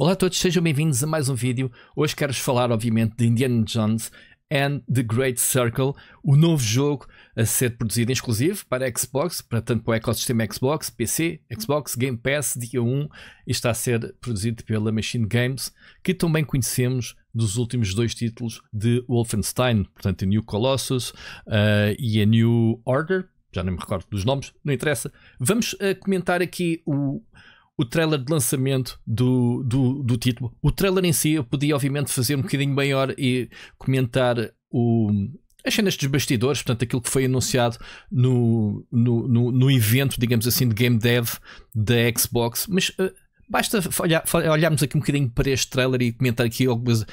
Olá a todos, sejam bem-vindos a mais um vídeo. Hoje quero-vos falar, obviamente, de Indiana Jones and the Great Circle, o novo jogo a ser produzido em exclusivo para Xbox, portanto para o ecossistema Xbox, PC, Xbox, Game Pass, dia 1, e está a ser produzido pela Machine Games, que também conhecemos dos últimos dois títulos de Wolfenstein, portanto a New Colossus e a New Order, já não me recordo dos nomes, não interessa. Vamos comentar aqui o trailer de lançamento do título. O trailer em si eu podia obviamente fazer um bocadinho maior e comentar as cenas dos bastidores, portanto aquilo que foi anunciado no evento, digamos assim, de Game Dev da Xbox, mas basta olharmos aqui um bocadinho para este trailer e comentar aqui algumas.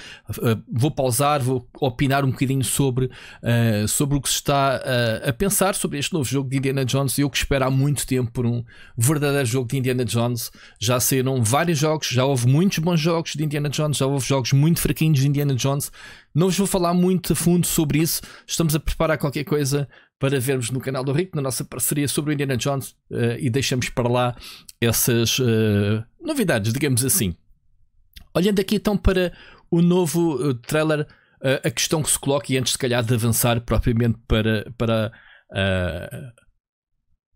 Vou pausar, vou opinar um bocadinho sobre o que se está a pensar sobre este novo jogo de Indiana Jones. Eu que espero há muito tempo por um verdadeiro jogo de Indiana Jones. Já saíram vários jogos, já houve muitos bons jogos de Indiana Jones, já houve jogos muito fraquinhos de Indiana Jones. Não vos vou falar muito a fundo sobre isso. Estamos a preparar qualquer coisa para vermos no canal do Rick, na nossa parceria sobre o Indiana Jones, e deixamos para lá essas novidades, digamos assim. Olhando aqui então para o novo trailer, a questão que se coloca, e antes se calhar de avançar propriamente para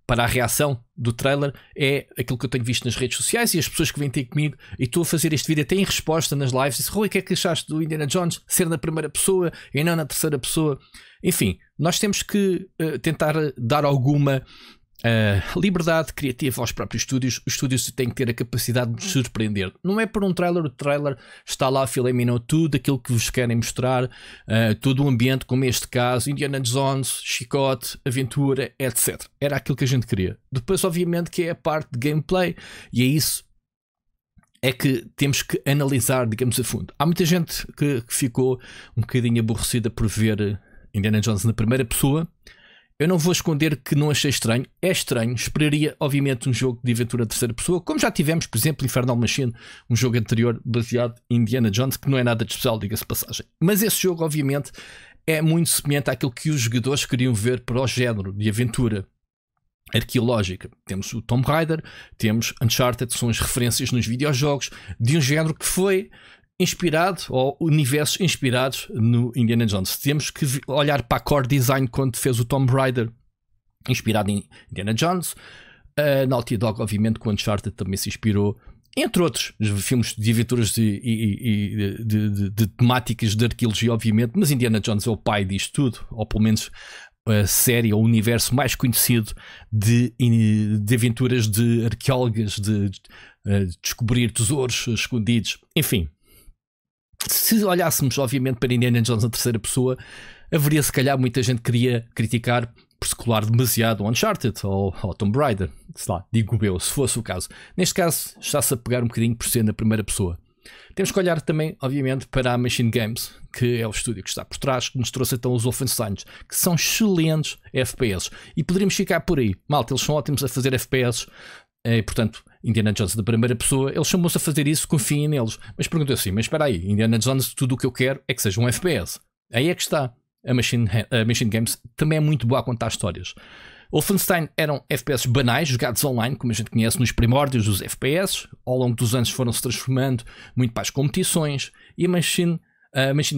a reação do trailer, é aquilo que eu tenho visto nas redes sociais e as pessoas que vêm ter comigo, e estou a fazer este vídeo até em resposta nas lives. Disse: Rui, o que é que achaste do Indiana Jones ser na primeira pessoa e não na terceira pessoa? Enfim, nós temos que tentar dar alguma liberdade criativa aos próprios estúdios. Os estúdios têm que ter a capacidade de nos surpreender. Não é por um trailer, o trailer está lá, filaminou tudo aquilo que vos querem mostrar, todo o ambiente, como este caso, Indiana Jones, chicote, aventura, etc. Era aquilo que a gente queria. Depois obviamente que é a parte de gameplay, e é isso é que temos que analisar, digamos, a fundo. Há muita gente que ficou um bocadinho aborrecida por ver Indiana Jones na primeira pessoa. Eu não vou esconder que não achei estranho. É estranho, esperaria obviamente um jogo de aventura de terceira pessoa, como já tivemos, por exemplo, Infernal Machine, um jogo anterior baseado em Indiana Jones, que não é nada de especial, diga-se passagem. Mas esse jogo obviamente é muito semelhante àquilo que os jogadores queriam ver para o género de aventura arqueológica. Temos o Tomb Raider, temos Uncharted, são as referências nos videojogos de um género que foi inspirado, ou universos inspirados no Indiana Jones. Temos que olhar para a core design quando fez o Tomb Raider, inspirado em Indiana Jones. A Naughty Dog, obviamente, com Uncharted também se inspirou, entre outros filmes de aventuras de temáticas de arqueologia, obviamente, mas Indiana Jones é o pai disto tudo, ou pelo menos a série ou o universo mais conhecido de aventuras de arqueólogas, de descobrir tesouros escondidos, enfim. Se olhássemos obviamente para Indiana Jones na terceira pessoa, haveria se calhar muita gente que queria criticar por se colar demasiado ao Uncharted ou Tomb Raider, sei lá, digo eu, se fosse o caso. Neste caso está-se a pegar um bocadinho por ser na primeira pessoa. Temos que olhar também obviamente para a Machine Games, que é o estúdio que está por trás, que nos trouxe então os Wolfenstein, que são excelentes FPS, e poderíamos ficar por aí. Malta, eles são ótimos a fazer FPS. Portanto, Indiana Jones da primeira pessoa, eles chamam-se a fazer isso, confiem neles. Mas pergunto assim, mas espera aí, Indiana Jones, tudo o que eu quero é que seja um FPS. Aí é que está, a Machine Games também é muito boa a contar histórias. Wolfenstein eram FPS banais, jogados online, como a gente conhece nos primórdios dos FPS. Ao longo dos anos foram-se transformando muito para as competições, e a Machine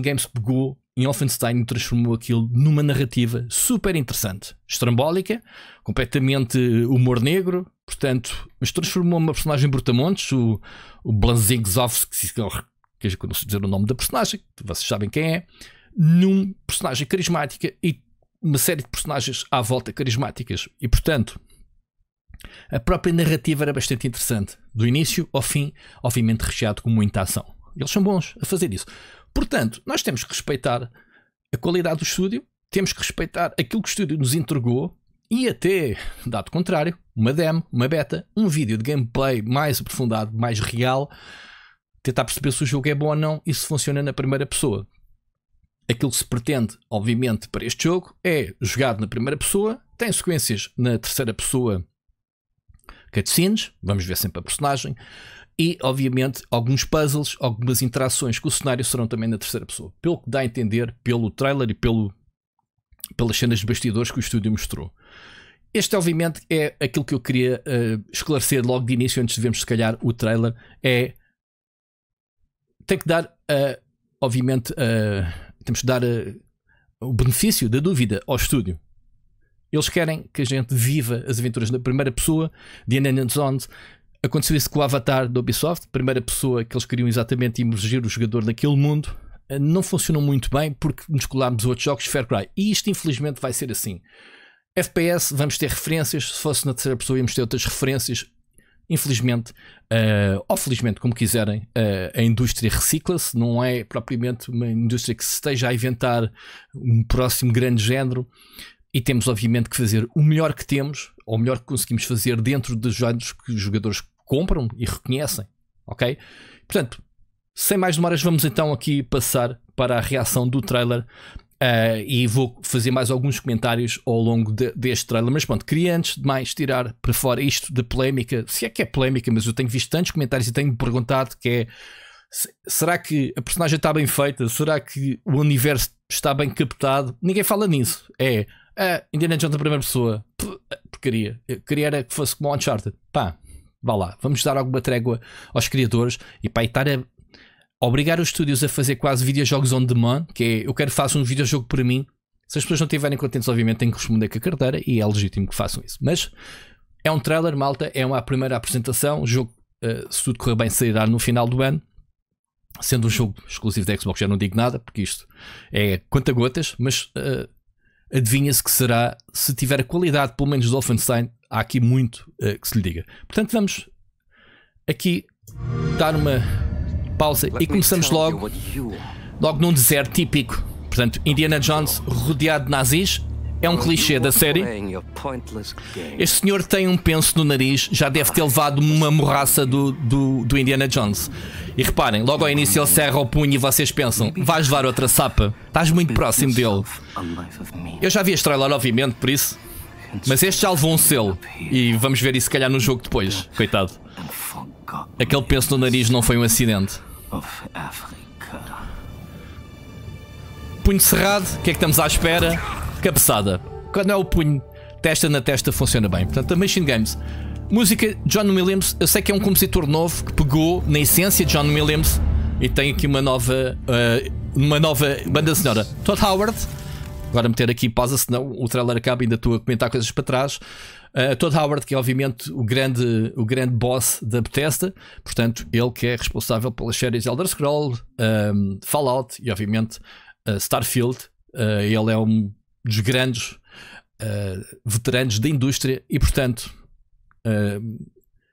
Games pegou em Wolfenstein e transformou aquilo numa narrativa super interessante, estrambólica, completamente humor negro, portanto, mas transformou uma personagem brutamontes, o Blazingzowski, que eu não sei dizer o nome da personagem, vocês sabem quem é, num personagem carismática e uma série de personagens à volta carismáticas, e portanto a própria narrativa era bastante interessante, do início ao fim, obviamente recheado com muita ação. Eles são bons a fazer isso. Portanto, nós temos que respeitar a qualidade do estúdio, temos que respeitar aquilo que o estúdio nos entregou, e até, dado contrário, uma demo, uma beta, um vídeo de gameplay mais aprofundado, mais real, tentar perceber se o jogo é bom ou não e se funciona na primeira pessoa. Aquilo que se pretende, obviamente, para este jogo é jogado na primeira pessoa, tem sequências na terceira pessoa, cutscenes, vamos ver sempre a personagem, e obviamente alguns puzzles, algumas interações com o cenário serão também na terceira pessoa, pelo que dá a entender pelo trailer e pelas cenas de bastidores que o estúdio mostrou. Este obviamente é aquilo que eu queria esclarecer logo de início, antes de vermos se calhar o trailer, é tem que dar, obviamente, temos que dar o benefício da dúvida ao estúdio. Eles querem que a gente viva as aventuras da primeira pessoa de Indiana Jones. Aconteceu isso com o Avatar da Ubisoft, primeira pessoa que eles queriam exatamente imergir o jogador naquele mundo. Não funcionou muito bem porque nos colámos outros jogos Far Cry. E isto infelizmente vai ser assim. FPS, vamos ter referências. Se fosse na terceira pessoa íamos ter outras referências. Infelizmente, ou felizmente, como quiserem, a indústria recicla-se. Não é propriamente uma indústria que se esteja a inventar um próximo grande género. E temos obviamente que fazer o melhor que temos, ou o melhor que conseguimos fazer dentro dos jogos que os jogadores compram e reconhecem, ok? Portanto, sem mais demoras, vamos então aqui passar para a reação do trailer, e vou fazer mais alguns comentários ao longo deste trailer. Mas pronto, queria antes de mais tirar para fora isto da polémica, se é que é polémica, mas eu tenho visto tantos comentários e tenho-me perguntado que é: será que a personagem está bem feita? Será que o universo está bem captado? Ninguém fala nisso. É... Indiana Jones da primeira pessoa, porcaria. Eu queria era que fosse como o Uncharted. Pá, vá lá, vamos dar alguma trégua aos criadores. E pá, e estar a obrigar os estúdios a fazer quase videojogos on demand, que é, eu quero que façam um videojogo para mim. Se as pessoas não estiverem contentes, obviamente têm que responder com a carteira, e é legítimo que façam isso. Mas é um trailer, malta, é uma primeira apresentação. O jogo, se tudo correr bem, sairá no final do ano. Sendo um jogo exclusivo da Xbox, já não digo nada, porque isto é conta-gotas, mas... adivinha-se que será, se tiver a qualidade pelo menos do Wolfenstein, há aqui muito que se lhe diga. Portanto, vamos aqui dar uma pausa e começamos logo num deserto típico. Portanto, Indiana Jones rodeado de nazis, é um clichê da série. Este senhor tem um penso no nariz, já deve ter levado uma morraça do Indiana Jones. E reparem, logo ao início ele serra o punho e vocês pensam: vais levar outra sapa, estás muito próximo dele. Eu já vi este trailer, obviamente, por isso. Mas este já levou um selo, e vamos ver isso se calhar no jogo depois. Coitado. Aquele penso no nariz não foi um acidente. Punho cerrado, o que é que estamos à espera? Cabeçada. Quando é o punho testa na testa, funciona bem. Portanto, a Machine Games. Música John Williams. Eu sei que é um compositor novo que pegou na essência de John Williams e tem aqui uma nova banda sonora. Todd Howard. Agora meter aqui pausa, senão o trailer acaba e ainda estou a comentar coisas para trás. Todd Howard, que é obviamente o grande boss da Bethesda. Portanto, ele que é responsável pelas séries Elder Scrolls, Fallout e obviamente Starfield. Ele é um dos grandes veteranos da indústria e, portanto,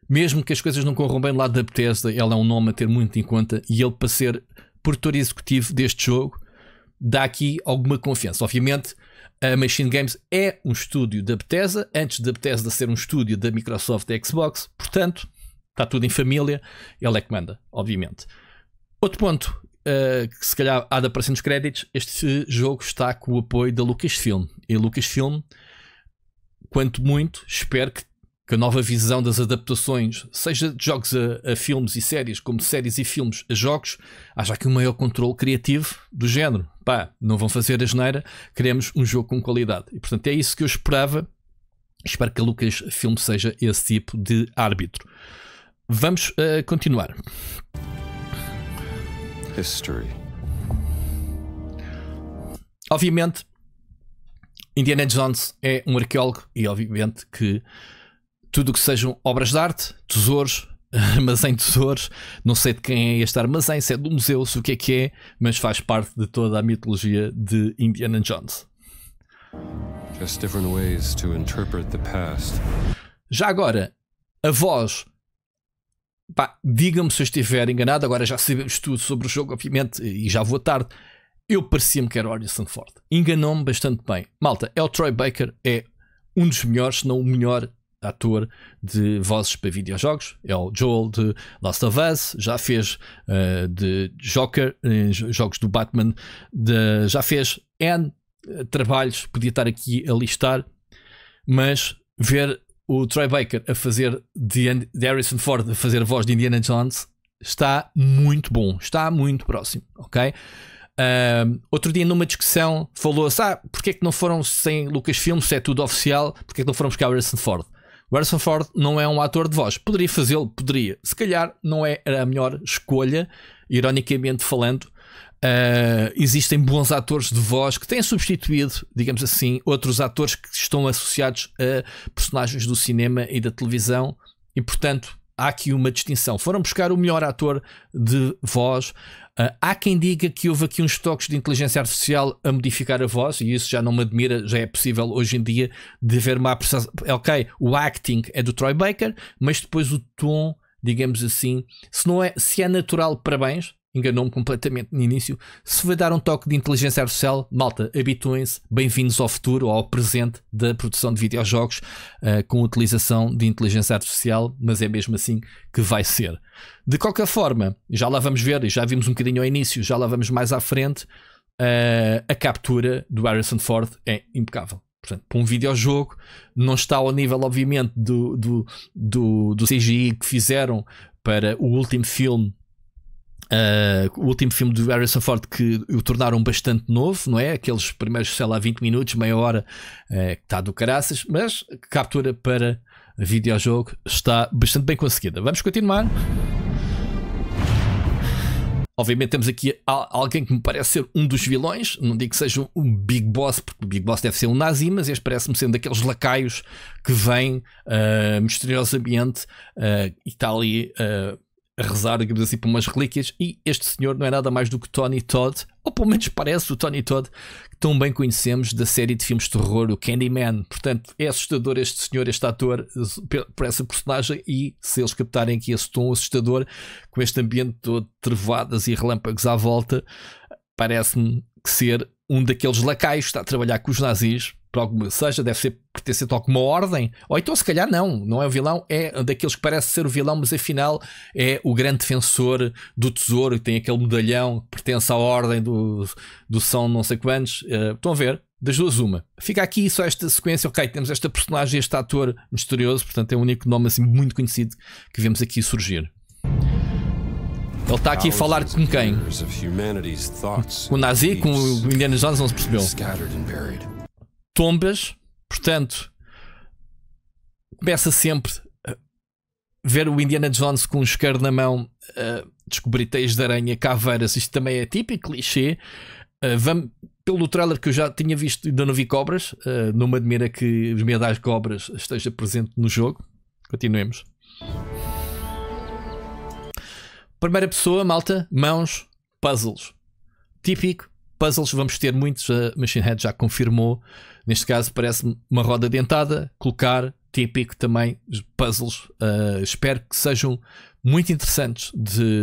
mesmo que as coisas não corram bem do lado da Bethesda, ele é um nome a ter muito em conta, e ele, para ser produtor executivo deste jogo, dá aqui alguma confiança. Obviamente, a Machine Games é um estúdio da Bethesda, antes da Bethesda ser um estúdio da Microsoft e da Xbox, portanto, está tudo em família, ele é que manda, obviamente. Outro ponto... que se calhar há de aparecer nos créditos, este jogo está com o apoio da Lucasfilm. E Lucasfilm, quanto muito, espero que a nova visão das adaptações, seja de jogos a filmes e séries, como séries e filmes a jogos, haja aqui um maior controle criativo do género. Pá, não vão fazer a geneira, queremos um jogo com qualidade. E portanto é isso que eu esperava. Espero que a Lucasfilm seja esse tipo de árbitro. Vamos continuar. History. Obviamente, Indiana Jones é um arqueólogo, e obviamente que tudo o que sejam obras de arte, tesouros, armazém de tesouros, não sei de quem é este armazém, se é do museu, se o que é, mas faz parte de toda a mitologia de Indiana Jones. Just different ways to interpret the past. Já agora, a voz... digam-me se eu estiver enganado. Agora já sabemos tudo sobre o jogo, obviamente, e já vou tarde. Eu parecia-me que era o Harrison Ford. Enganou-me bastante bem. Malta, é o Troy Baker, é um dos melhores, se não o melhor ator de vozes para videojogos. É o Joel de Last of Us, já fez de Joker, jogos do Batman, já fez N trabalhos, podia estar aqui a listar, mas ver o Troy Baker a fazer de Harrison Ford, a fazer a voz de Indiana Jones, está muito bom, está muito próximo, ok? Outro dia numa discussão falou-se: porque é que não foram sem Lucasfilm, se é tudo oficial, porque é que não foram buscar Harrison Ford? O Harrison Ford não é um ator de voz. Poderia fazê-lo? Poderia. Se calhar não é a melhor escolha, ironicamente falando. Existem bons atores de voz que têm substituído, digamos assim, outros atores que estão associados a personagens do cinema e da televisão, e portanto há aqui uma distinção. Foram buscar o melhor ator de voz. Há quem diga que houve aqui uns toques de inteligência artificial a modificar a voz, e isso já não me admira, já é possível hoje em dia de haver uma apreciação. Ok, o acting é do Troy Baker, mas depois o tom, digamos assim, se é natural, parabéns. Enganou-me completamente no início. Se vai dar um toque de inteligência artificial, malta, habituem-se, bem-vindos ao futuro, ao presente da produção de videojogos com utilização de inteligência artificial, mas é mesmo assim que vai ser. De qualquer forma, já lá vamos ver, e já vimos um bocadinho ao início, já lá vamos mais à frente, a captura do Harrison Ford é impecável. Portanto, para um videojogo, não está ao nível, obviamente, do CGI que fizeram para o último filme do Harrison Ford, que o tornaram bastante novo, não é? Aqueles primeiros, sei lá, 20 minutos, meia hora, que está do caraças, mas captura para videojogo está bastante bem conseguida. Vamos continuar. Obviamente temos aqui alguém que me parece ser um dos vilões, não digo que seja um Big Boss, porque o Big Boss deve ser um nazi, mas este parece-me sendo daqueles lacaios que vêm misteriosamente e está ali a rezar, digamos assim, por umas relíquias, e este senhor não é nada mais do que Tony Todd, ou pelo menos parece o Tony Todd que tão bem conhecemos da série de filmes de terror, o Candyman. Portanto, é assustador este senhor, este ator, por essa personagem, e se eles captarem aqui esse tom assustador, com este ambiente todo de trevoadas e relâmpagos à volta, parece-me que ser um daqueles lacaios que está a trabalhar com os nazis, por alguma seja, deve ser pertencente a alguma ordem, ou então se calhar não é o vilão, é daqueles que parece ser o vilão, mas afinal é o grande defensor do tesouro e tem aquele medalhão que pertence à ordem do são não sei quantos. Estão a ver? Das duas uma. Fica aqui só esta sequência. Ok, temos esta personagem, este ator misterioso, portanto é o único nome assim muito conhecido que vemos aqui surgir. Ele está aqui a falar com quem? Com o nazi, com o Indiana Jones, não se percebeu. Tombas, portanto, começa sempre a ver o Indiana Jones com um isqueiro na mão, descobrir teias de aranha, caveiras, isto também é típico, clichê. Vamos, pelo trailer que eu já tinha visto, ainda não vi cobras, não me admira que os medo das cobras esteja presente no jogo. Continuemos. Primeira pessoa, malta, mãos, puzzles. Típico. Puzzles vamos ter muitos, a Machine Head já confirmou. Neste caso parece-me uma roda dentada, colocar, típico também, puzzles. Espero que sejam muito interessantes de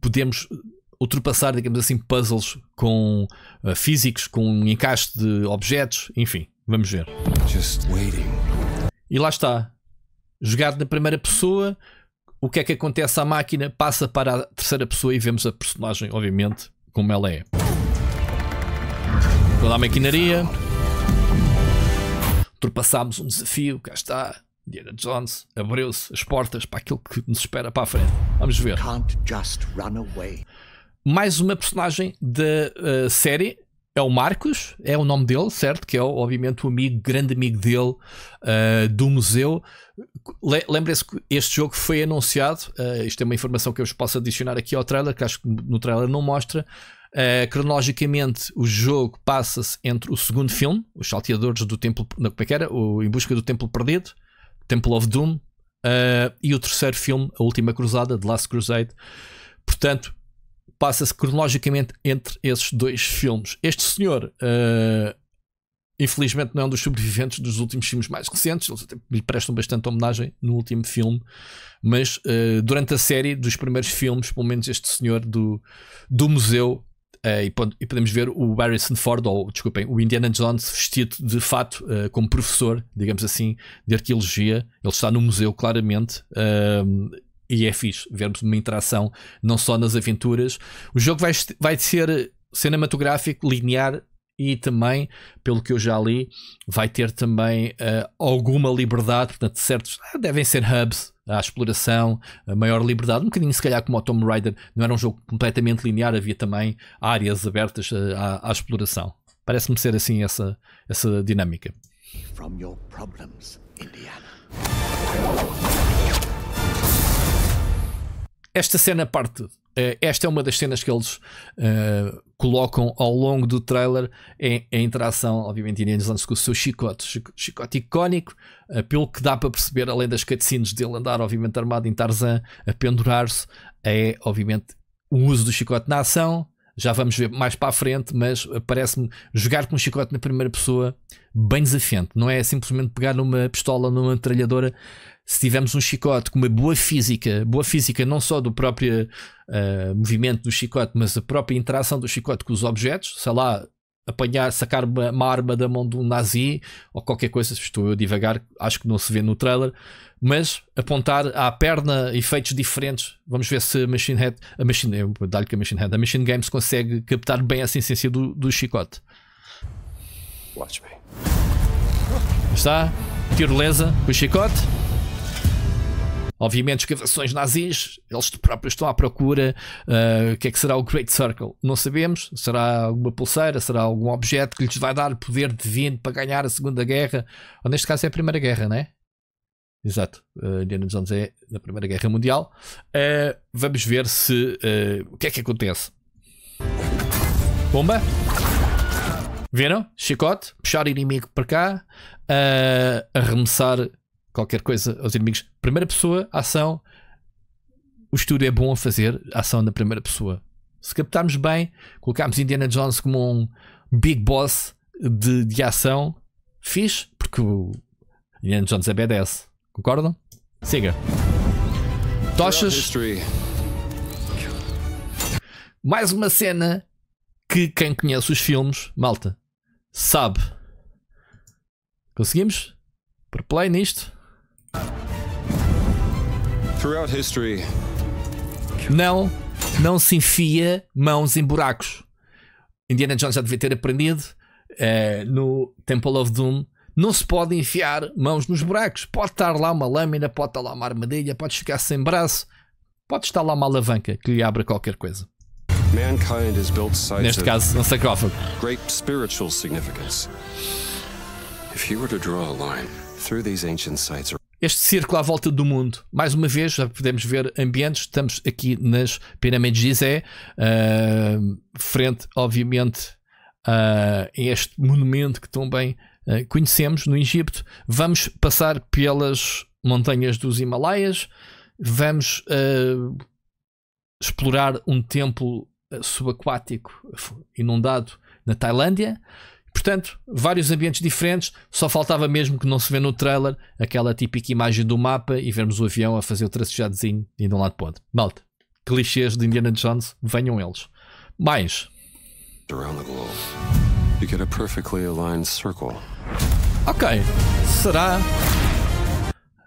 podermos ultrapassar, digamos assim, puzzles com físicos, com um encaixe de objetos, enfim, vamos ver. E lá está, jogado na primeira pessoa. O que é que acontece à máquina? Passa para a terceira pessoa e vemos a personagem, obviamente, como ela é. Toda a maquinaria. Ultrapassámos um desafio, cá está. Indiana Jones abriu-se as portas para aquilo que nos espera para a frente. Vamos ver. Mais uma personagem da série. É o Marcos, é o nome dele, certo? Que é obviamente o amigo, grande amigo dele, do museu. Lembrem-se que este jogo foi anunciado, isto é uma informação que eu vos posso adicionar aqui ao trailer, que acho que no trailer não mostra. Cronologicamente o jogo passa-se entre o segundo filme, os salteadores do templo, como é que era? Em busca do templo perdido, Temple of Doom, e o terceiro filme, a última cruzada, The Last Crusade. Portanto, passa-se cronologicamente entre esses dois filmes. Este senhor, infelizmente, não é um dos sobreviventes dos últimos filmes mais recentes. Eles lhe prestam bastante homenagem no último filme, mas durante a série dos primeiros filmes, pelo menos este senhor do museu, e podemos ver o Harrison Ford, ou desculpem, o Indiana Jones vestido de fato como professor, digamos assim, de arqueologia. Ele está no museu, claramente. E é fixe vermos uma interação não só nas aventuras. O jogo vai ser cinematográfico, linear, e também, pelo que eu já li, vai ter também alguma liberdade. Portanto, certos devem ser hubs à exploração, a maior liberdade, um bocadinho se calhar como o Tomb Raider. Não era um jogo completamente linear, havia também áreas abertas à exploração. Parece-me ser assim essa dinâmica. from your problems, Indiana. Esta cena parte tudo. Esta é uma das cenas que eles colocam ao longo do trailer em interação, obviamente, Indiana Jones com o seu chicote icónico, pelo que dá para perceber, além das cutscenes dele andar, obviamente, armado em Tarzan, a pendurar-se, é, obviamente, o uso do chicote na ação. Já vamos ver mais para a frente, mas parece-me jogar com um chicote na primeira pessoa bem desafiante. Não é simplesmente pegar numa pistola, numa metralhadora. Se tivermos um chicote com uma boa física não só do próprio movimento do chicote, mas a própria interação do chicote com os objetos, sei lá, apanhar, sacar uma arma da mão de um nazi ou qualquer coisa, estou eu devagar, acho que não se vê no trailer, mas apontar à perna efeitos diferentes. Vamos ver se a Machine Games consegue captar bem essa essência do chicote. Watch me. Está, tirolesa com o chicote. Obviamente, escavações nazis, eles próprios estão à procura. O que é que será o Great Circle? Não sabemos. Será alguma pulseira? Será algum objeto que lhes vai dar poder divino para ganhar a Segunda Guerra? Ou neste caso é a Primeira Guerra, não é? Exato. Indiana Jones é na Primeira Guerra Mundial. Vamos ver se o que é que acontece. Bomba. Viram? Chicote. Puxar inimigo para cá. Arremessar qualquer coisa aos inimigos. Primeira pessoa, ação. O estúdio é bom a fazer ação na primeira pessoa. Se captarmos bem, colocarmos Indiana Jones como um big boss de ação, fixe, porque o Indiana Jones é badass. Concordam? Siga. Tochas. Mais uma cena que quem conhece os filmes, malta, sabe. Conseguimos? Por play nisto. Throughout history. Não se enfia mãos em buracos. Indiana Jones já devia ter aprendido no Temple of Doom. Não se pode enfiar mãos nos buracos. Pode estar lá uma lâmina, pode estar lá uma armadilha, pode ficar sem braço, pode estar lá uma alavanca que lhe abra qualquer coisa. Neste caso, um sarcófago. Great spiritual significance. If you were to draw a line through these ancient sites. Este círculo à volta do mundo, mais uma vez, já podemos ver ambientes. Estamos aqui nas pirâmides de Gizé, frente, obviamente, a este monumento que tão bem conhecemos no Egito. Vamos passar pelas montanhas dos Himalaias, vamos explorar um templo subaquático inundado na Tailândia. Portanto, vários ambientes diferentes. Só faltava mesmo que não se vê no trailer aquela típica imagem do mapa e vermos o avião a fazer o tracejadozinho e de um lado para o outro. Malta, clichês de Indiana Jones, venham eles. Mais. Ok, será?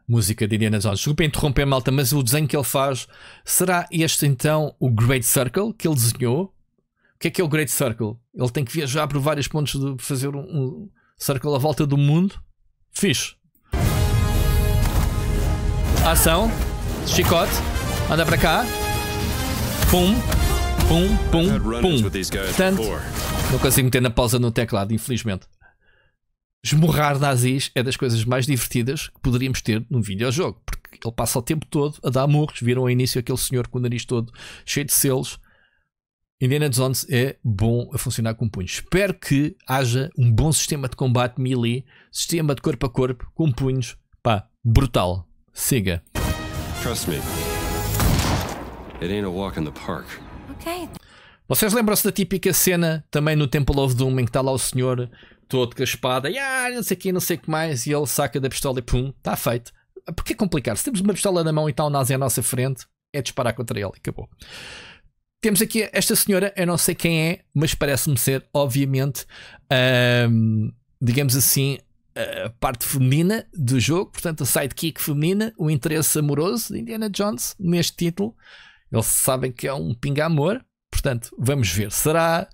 Música de Indiana Jones. Desculpa interromper, malta, mas o desenho que ele faz, será este então o Great Circle que ele desenhou? O que é o Great Circle? Ele tem que viajar por vários pontos de fazer um circle à volta do mundo. Fixe. Ação. Chicote. Anda para cá. Pum. Pum. Pum. Pum. Portanto, não consigo meter na pausa no teclado, infelizmente. Esmurrar nazis é das coisas mais divertidas que poderíamos ter num videojogo, porque ele passa o tempo todo a dar murros. Viram ao início aquele senhor com o nariz todo cheio de selos. Indiana Jones é bom a funcionar com punhos. Espero que haja um bom sistema de combate melee, sistema de corpo a corpo, com punhos. Pá, brutal. Siga. Trust me. It ain't a walk in the park. Okay. Vocês lembram-se da típica cena também no Temple of Doom em que está lá o senhor todo com a espada, não sei o que, não sei o que mais, e ele saca da pistola e pum, está feito. Porquê complicar? Se temos uma pistola na mão e está um nazi à nossa frente, é disparar contra ele. Acabou. Temos aqui esta senhora, eu não sei quem é, mas parece-me ser, obviamente, digamos assim, a parte feminina do jogo, portanto a sidekick feminina, o interesse amoroso de Indiana Jones neste título. Eles sabem que é um pinga-amor, portanto vamos ver. Será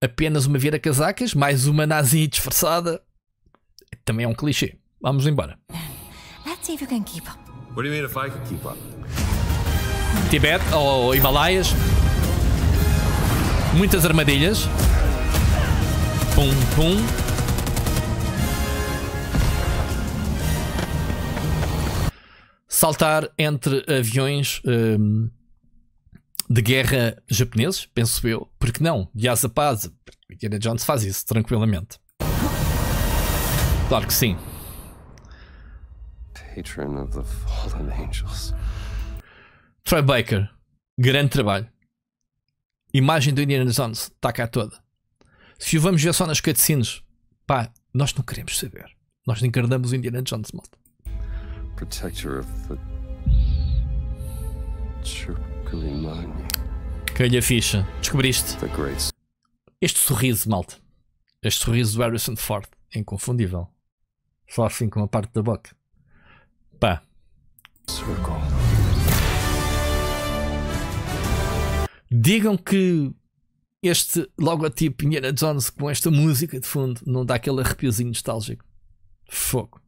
apenas uma vira-casacas, mais uma nazi disfarçada? Também é um clichê. Vamos embora. Let's see if you can keep up. What do you mean if I can keep up? Tibete ou Himalaias. Muitas armadilhas. Pum, pum. saltar entre aviões de guerra japoneses, penso eu, porque não? De asa para asa, Indiana Jones faz isso tranquilamente. Claro que sim. Patron of the Fallen Angels. Troy Baker, grande trabalho. Imagem do Indiana Jones está cá toda. Se o vamos ver só nas cutscenes, pá, nós não queremos saber. Nós encarnamos o Indiana Jones, malta. Protector of the Calha ficha, descobriste. Este sorriso, malta. Este sorriso do Harrison Ford é inconfundível. Só assim com a parte da boca. Pá. Digam que este logotipo Indiana Jones com esta música de fundo não dá aquele arrepiozinho nostálgico. Fogo.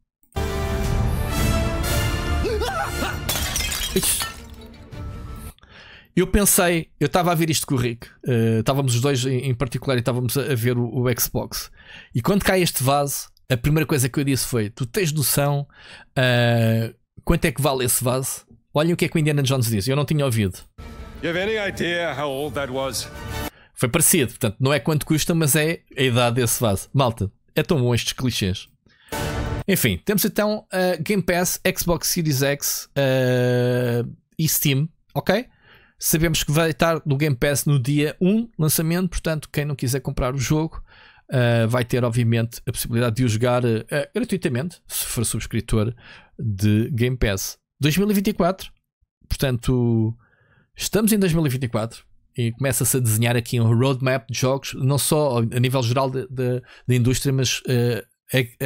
Eu pensei, eu estava a ver isto com o Rick, estávamos os dois em particular e estávamos a ver o Xbox. E quando cai este vaso, a primeira coisa que eu disse foi: tu tens noção quanto é que vale esse vaso? Olhem o que é que o Indiana Jones diz, eu não tinha ouvido. Foi parecido, portanto, não é quanto custa, mas é a idade desse vaso. Malta, é tão bom estes clichês. Enfim, temos então Game Pass, Xbox Series X e Steam, ok? Sabemos que vai estar no Game Pass no dia 1 lançamento, portanto quem não quiser comprar o jogo vai ter obviamente a possibilidade de o jogar gratuitamente, se for subscritor de Game Pass. 2024, portanto estamos em 2024 e começa-se a desenhar aqui um roadmap de jogos, não só a nível geral da indústria, mas...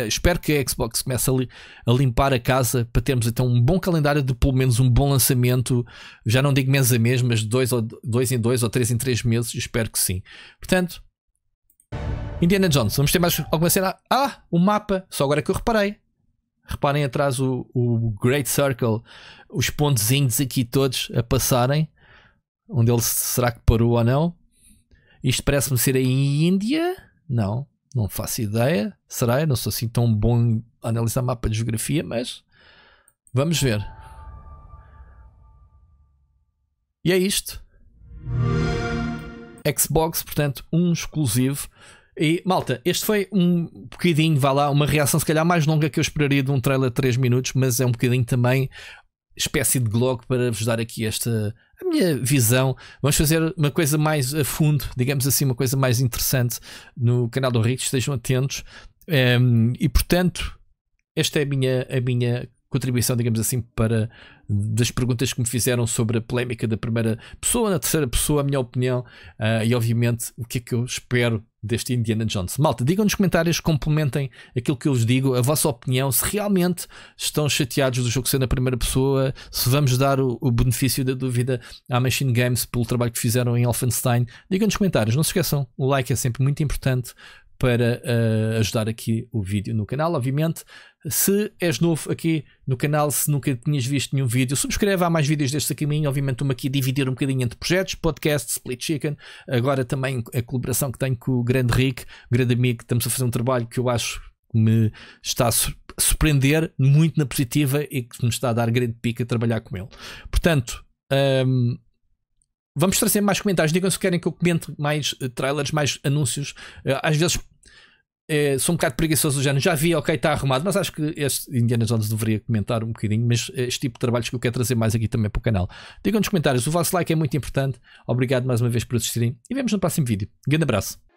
espero que a Xbox comece a limpar a casa para termos então um bom calendário de pelo menos um bom lançamento. Já não digo mês a mês, mas de 2 em 2 ou 3 em 3 meses. Espero que sim. Portanto, Indiana Jones, vamos ter mais alguma cena? Ah, o mapa, só agora que eu reparei. Reparem atrás o Great Circle, os pontezinhos aqui todos a passarem. Onde ele será que parou ou não? Isto parece-me ser a Índia? Não. Não faço ideia, será? Eu não sou assim tão bom em analisar mapa de geografia, mas vamos ver. E é isto. Xbox, portanto, um exclusivo. E malta, este foi um bocadinho, vá lá, uma reação se calhar mais longa que eu esperaria de um trailer de 3 minutos, mas é um bocadinho também espécie de blog para vos dar aqui esta... a minha visão. Vamos fazer uma coisa mais a fundo, digamos assim, uma coisa mais interessante no canal do Rick, estejam atentos. E portanto, esta é a minha contribuição, digamos assim, para das perguntas que me fizeram sobre a polémica da primeira pessoa, na terceira pessoa, a minha opinião e obviamente o que é que eu espero deste Indiana Jones. Malta, digam nos comentários, complementem aquilo que eu vos digo, a vossa opinião, se realmente estão chateados do jogo ser na primeira pessoa, se vamos dar o benefício da dúvida à Machine Games pelo trabalho que fizeram em Wolfenstein. Digam nos comentários, não se esqueçam, o like é sempre muito importante para ajudar aqui o vídeo no canal. Obviamente, se és novo aqui no canal, se nunca tinhas visto nenhum vídeo, subscreve, há mais vídeos deste caminho. Obviamente estou-me aqui a dividir um bocadinho entre projetos, podcasts, Split Chicken, agora também a colaboração que tenho com o grande Rick, o grande amigo. Estamos a fazer um trabalho que eu acho que me está a surpreender muito na positiva e que me está a dar grande pica a trabalhar com ele. Portanto, vamos trazer mais comentários. Digam se querem que eu comente mais trailers, mais anúncios. Às vezes sou um bocado preguiçoso, já vi, ok, está arrumado, mas acho que este Indiana Jones deveria comentar um bocadinho, mas este tipo de trabalhos que eu quero trazer mais aqui também para o canal. Digam nos comentários, o vosso like é muito importante. Obrigado mais uma vez por assistirem e vemos no próximo vídeo. Grande abraço.